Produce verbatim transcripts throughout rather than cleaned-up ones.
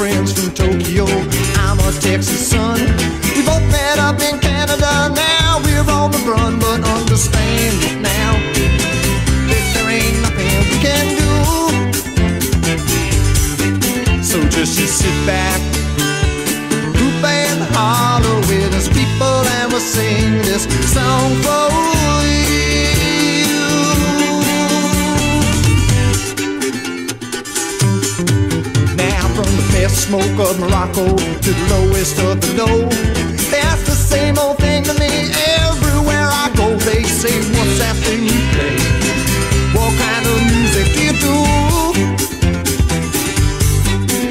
friends from Tokyo. I'm a Texas son. We both met up in Canada. Now we're on the run, but understand it now. There ain't nothing we can do. So just you sit back, hoop and holler with us people, and we'll sing this song for you. Smoke of Morocco to the lowest of the low. That's the same old thing to me everywhere I go. They say, what's that thing you play? What kind of music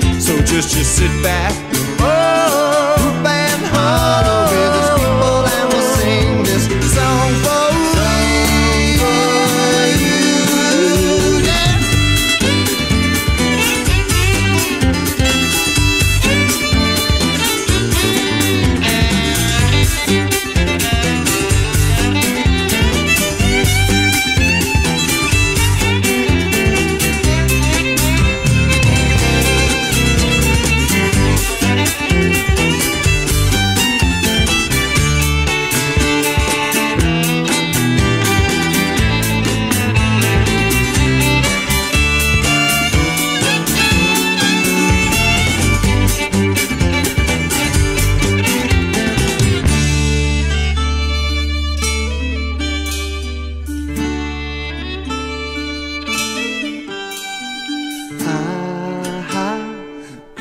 do you do? So just you sit back, oh, hoop and holler with us people, and we'll sing this song for again. I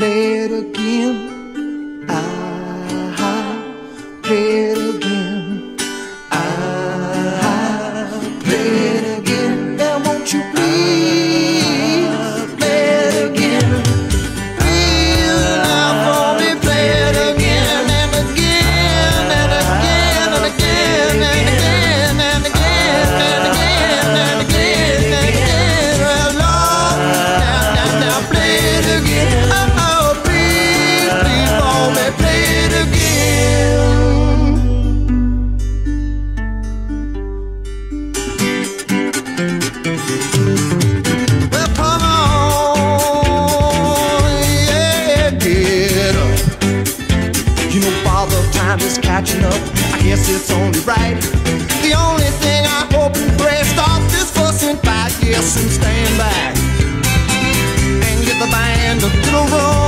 play it again. I play it again. Now won't you please play it again? Feel it out for me. Play it again and again and again and again and again and again and again and again and again. Well, Lord, now, now, now, play it again. Is catching up, I guess it's only right. The only thing I hope and pray, stop this fuss and fight, yes, and stand back and get the band a little roll.